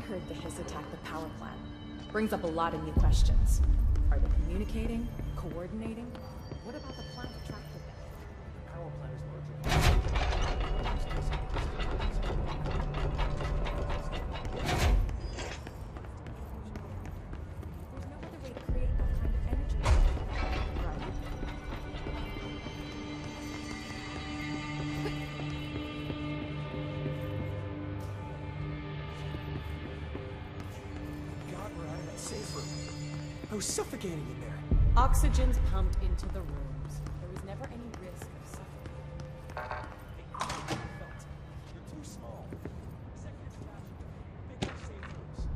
heard the Hiss attacked the power plant. Brings up a lot of new questions. Are they communicating? Coordinating? What about the plant attracted them? The power plant is suffocating in there. Oxygen's pumped into the rooms. There was never any risk of suffocating. They felt it. You're too small. Executive fashion. Bigger safe rooms.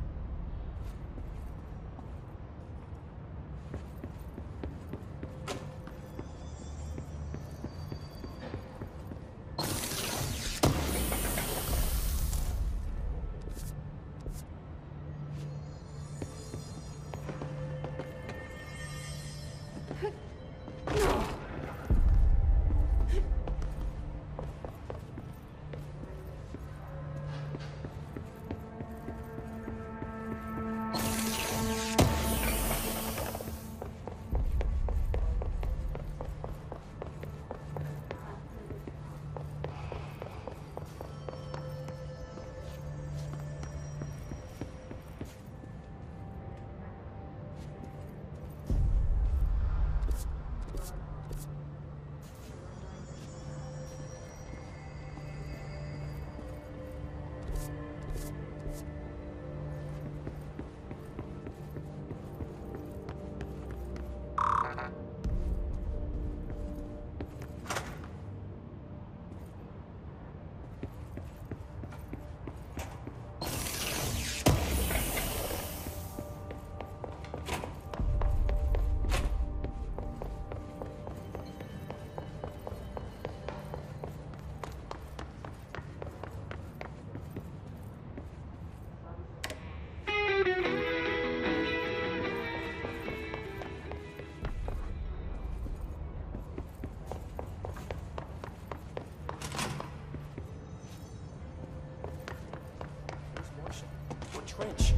Trench.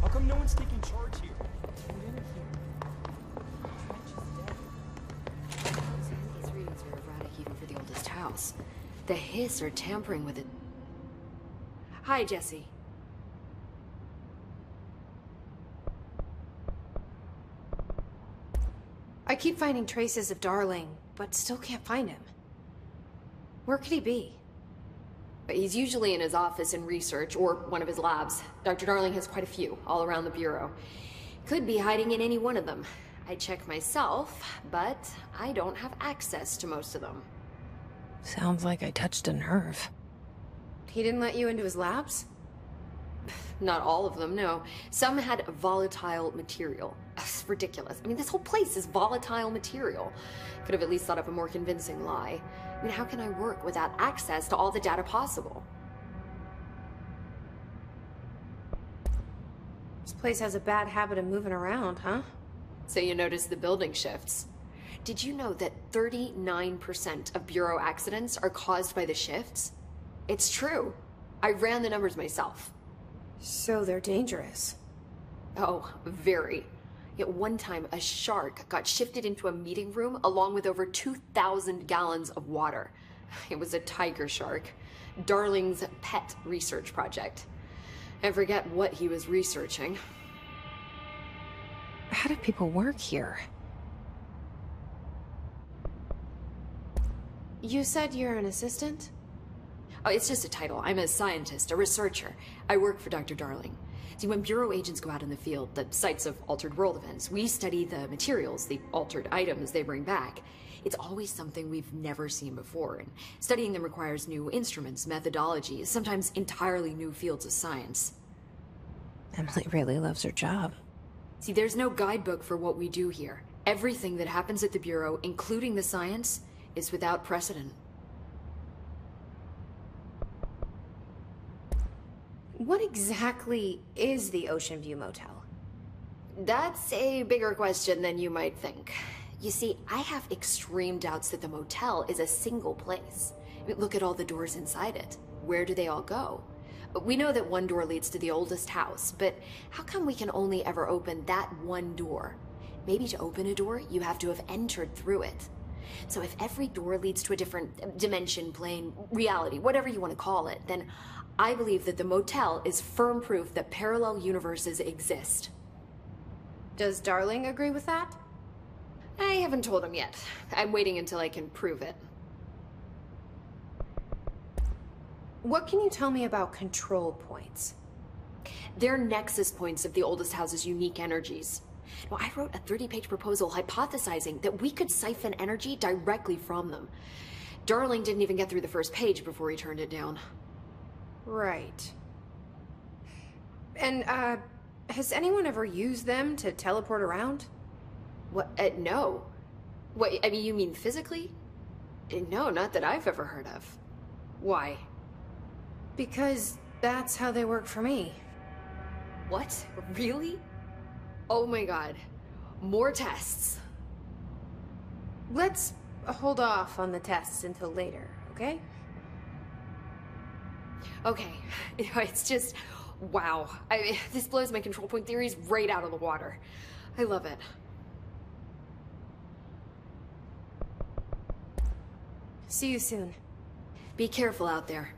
How come no one's taking charge here? Get in here. Trench is dead. These readings are erratic even for the oldest house. The Hiss are tampering with it. Hi, Jesse. I keep finding traces of Darling, but still can't find him. Where could he be? But he's usually in his office in research, or one of his labs. Dr. Darling has quite a few, all around the Bureau. Could be hiding in any one of them. I check myself, but I don't have access to most of them. Sounds like I touched a nerve. He didn't let you into his labs? Not all of them, no. Some had volatile material. It's ridiculous. I mean, this whole place is volatile material. Could have at least thought up a more convincing lie. I mean, how can I work without access to all the data possible? This place has a bad habit of moving around, huh? So you notice the building shifts. Did you know that 39% of Bureau accidents are caused by the shifts? It's true. I ran the numbers myself. So they're dangerous. Oh, very. At one time, a shark got shifted into a meeting room along with over 2,000 gallons of water. It was a tiger shark, Darling's pet research project. I forget what he was researching. How do people work here? You said you're an assistant? Oh, it's just a title. I'm a scientist, a researcher. I work for Dr. Darling. See, when Bureau agents go out in the field, the sites of altered world events, we study the materials, the altered items they bring back. It's always something we've never seen before, and studying them requires new instruments, methodologies, sometimes entirely new fields of science. Emily really loves her job. See, there's no guidebook for what we do here. Everything that happens at the Bureau, including the science, is without precedent. What exactly is the Ocean View Motel? That's a bigger question than you might think. You see, I have extreme doubts that the motel is a single place. I mean, look at all the doors inside it. Where do they all go? We know that one door leads to the oldest house, but how come we can only ever open that one door? Maybe to open a door, you have to have entered through it. So if every door leads to a different dimension, plane, reality, whatever you want to call it, then I believe that the motel is firm proof that parallel universes exist. Does Darling agree with that? I haven't told him yet. I'm waiting until I can prove it. What can you tell me about control points? They're nexus points of the oldest house's unique energies. Now, I wrote a 30-page proposal hypothesizing that we could siphon energy directly from them. Darling didn't even get through the first page before he turned it down. Right. And, has anyone ever used them to teleport around? What? No. What, I mean, you mean physically? No, not that I've ever heard of. Why? Because that's how they work for me. What? Really? Oh my god. More tests. Let's hold off on the tests until later, okay? Okay. You know, it's just... wow. I mean, this blows my control point theories right out of the water. I love it. See you soon. Be careful out there.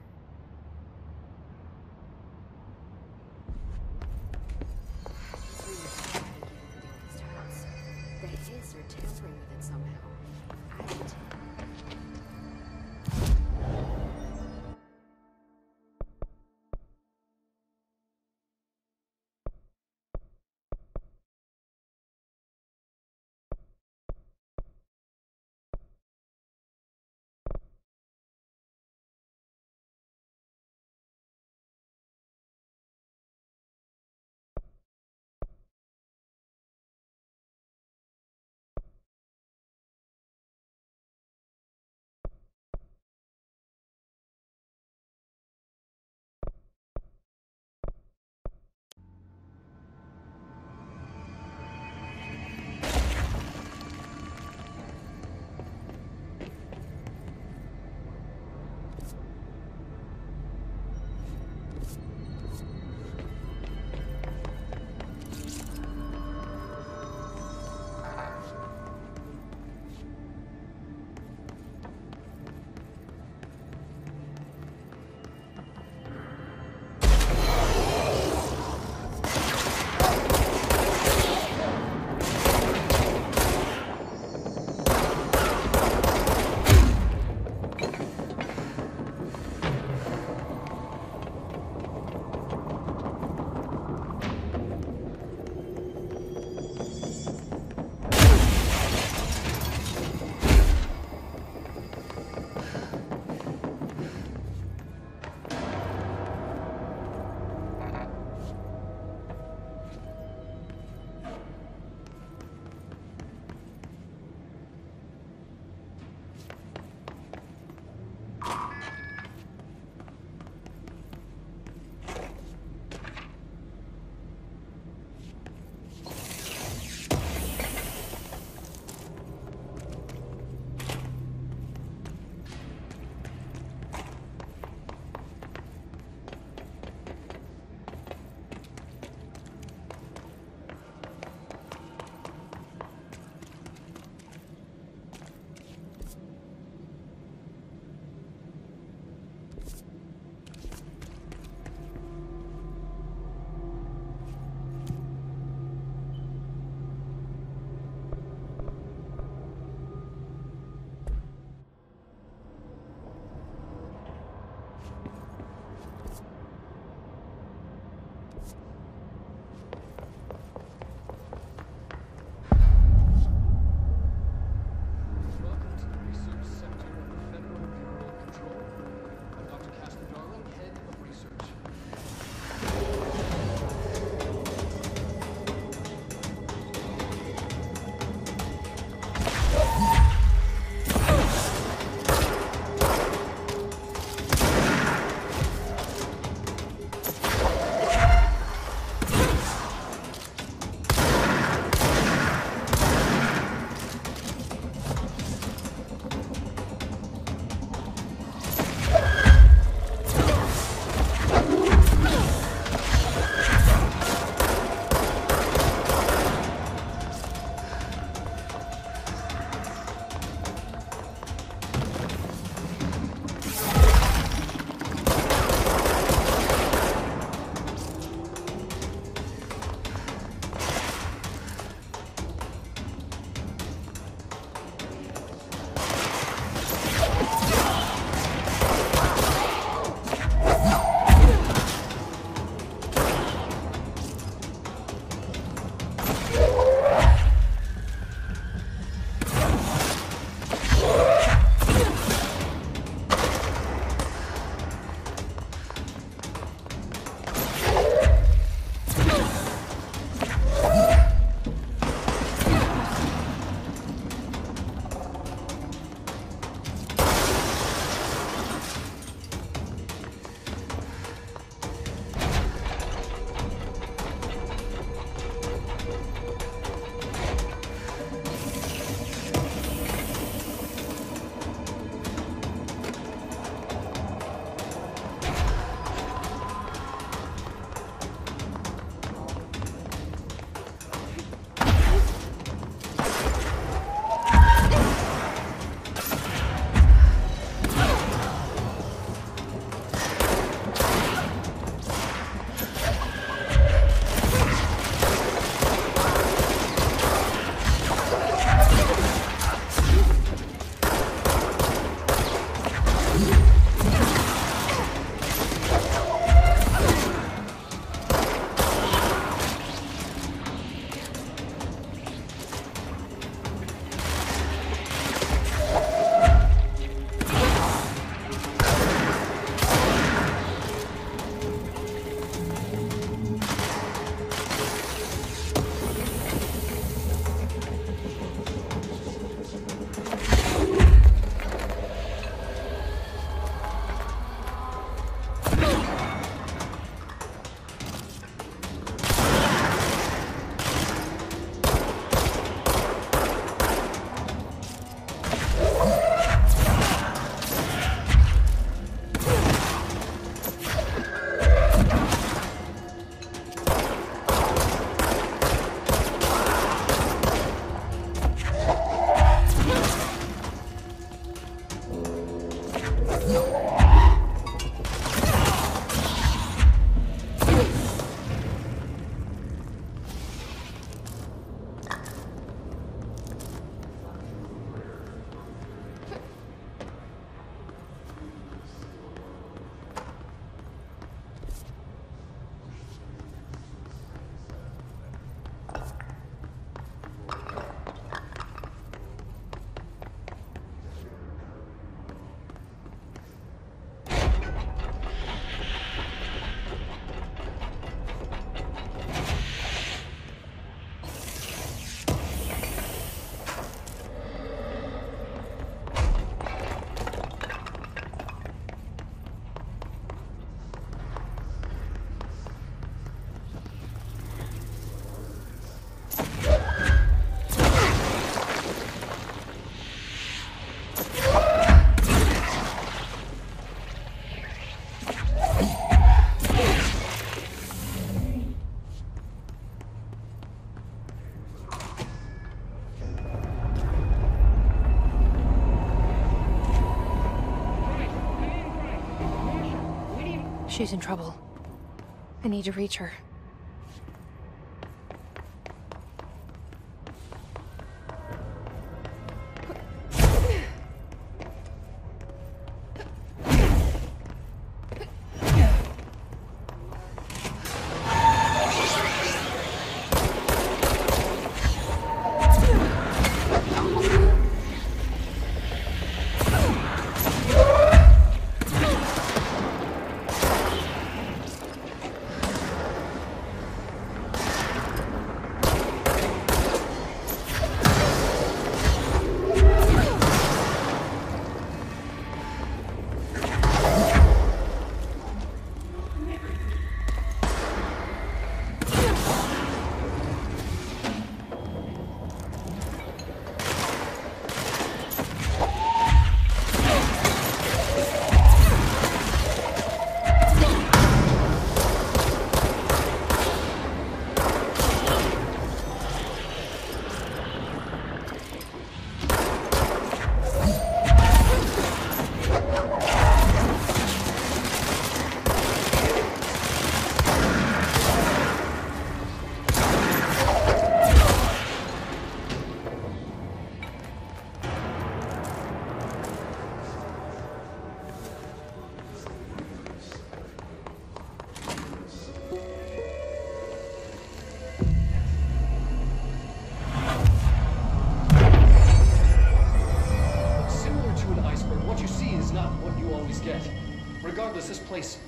She's in trouble. I need to reach her.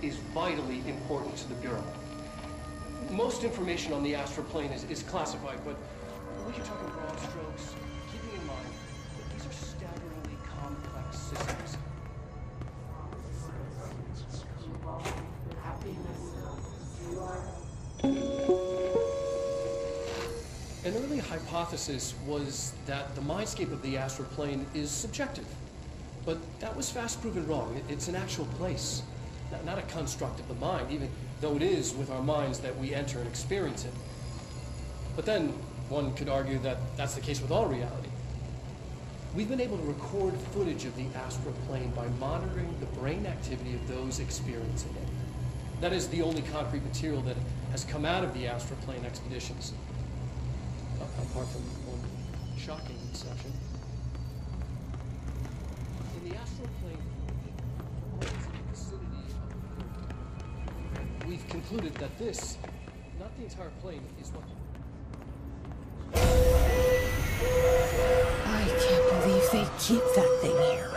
Is vitally important to the Bureau. Most information on the astral plane is classified, but when you're talking broad strokes, keeping in mind that these are staggeringly complex systems. An early hypothesis was that the mindscape of the astral plane is subjective, but that was fast proven wrong. It's an actual place. Not a construct of the mind, even though it is with our minds that we enter and experience it. But then one could argue that that's the case with all reality. We've been able to record footage of the astral plane by monitoring the brain activity of those experiencing it. That is the only concrete material that has come out of the astral plane expeditions, apart from one shocking exception. In the astral plane, we've concluded that this, not the entire plane, is what... I can't believe they keep that thing here.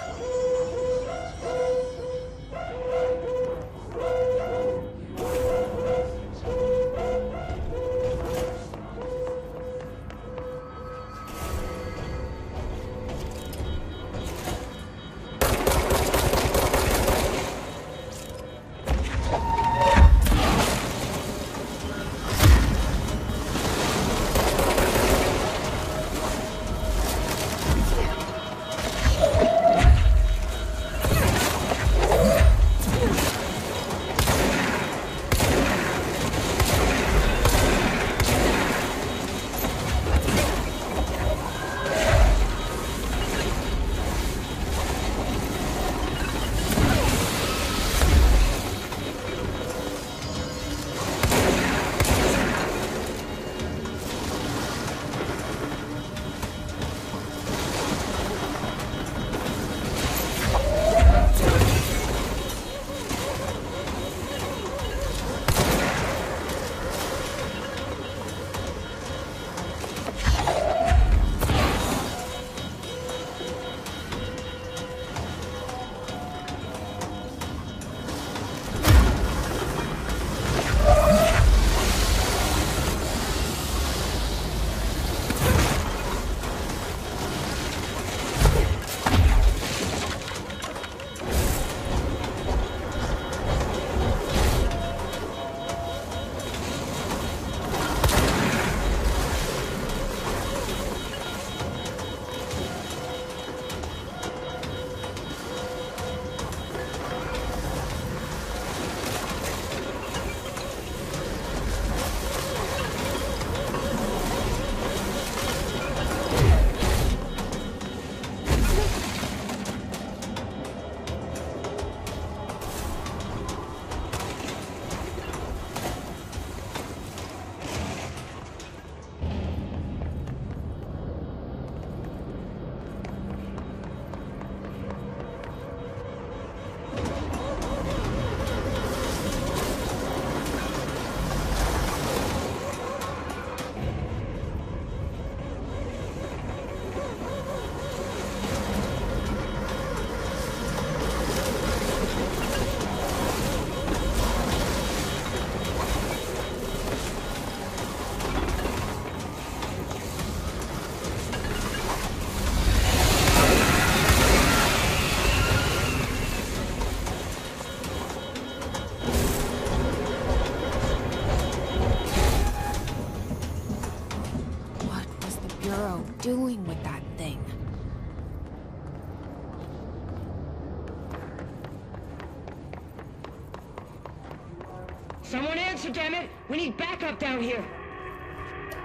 Someone answer, damn it! We need backup down here!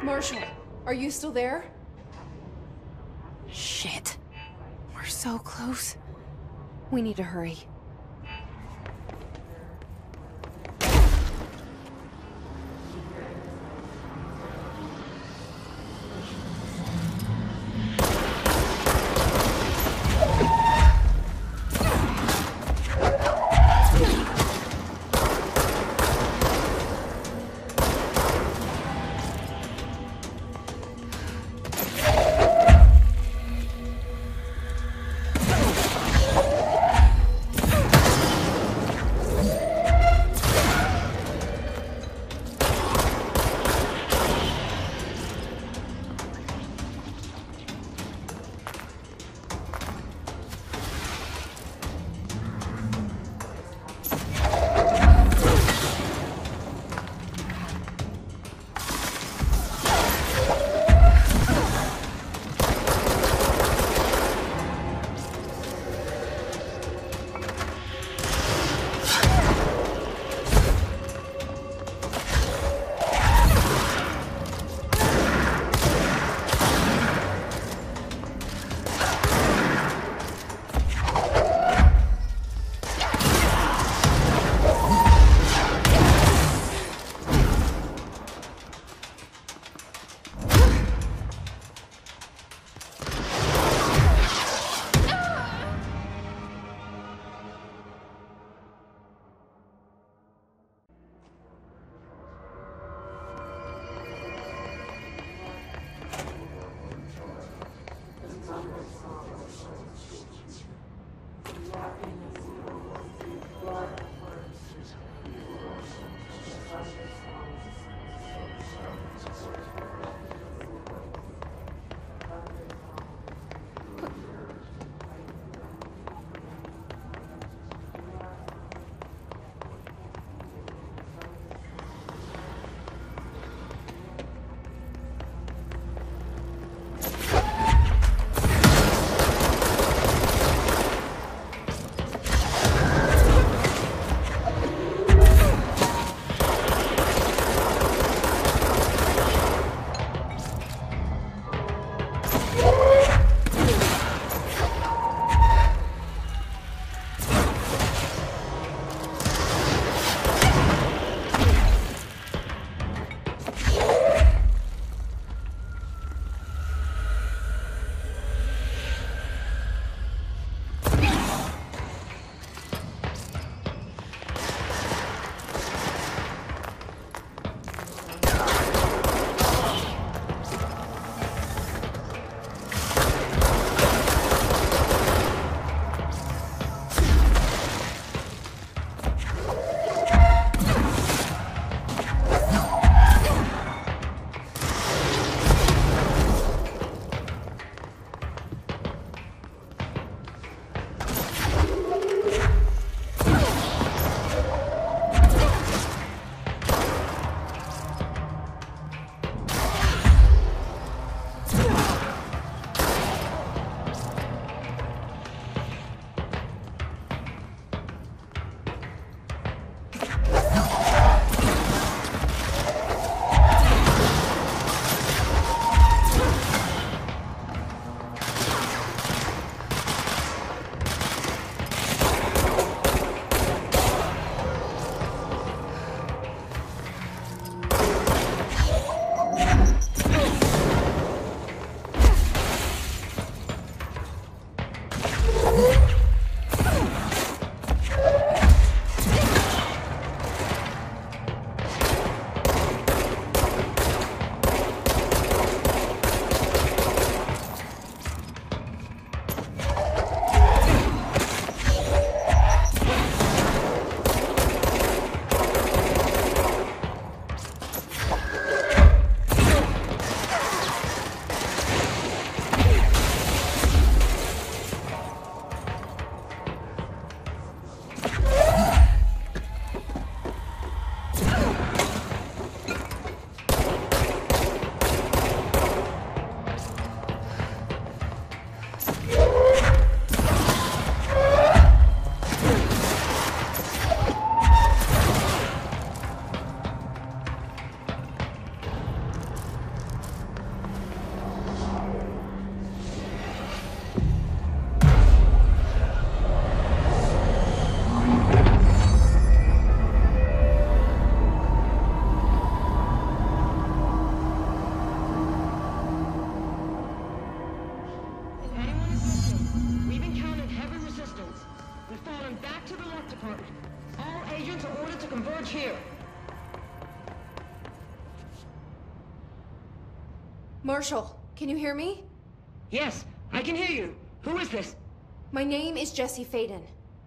Marshal, are you still there? Shit. We're so close. We need to hurry. front. All agents are ordered to converge here. Marshal, can you hear me? Yes, I can hear you. Who is this? My name is Jesse Faden.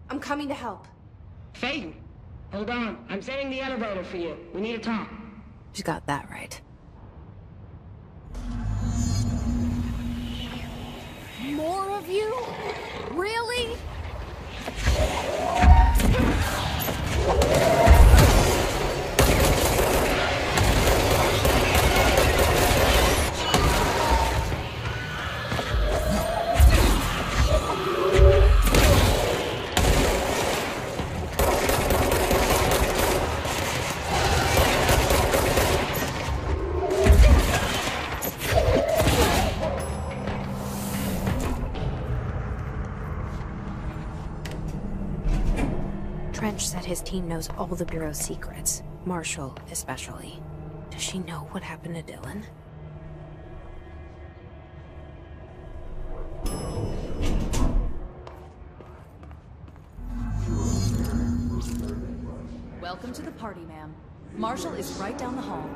I'm coming to help. Faden? Hold on. I'm setting the elevator for you. We need to talk. You got that right. More of you? Really? His team knows all the Bureau's secrets, Marshal especially. Does she know what happened to Dylan? Welcome to the party, ma'am. Marshal is right down the hall.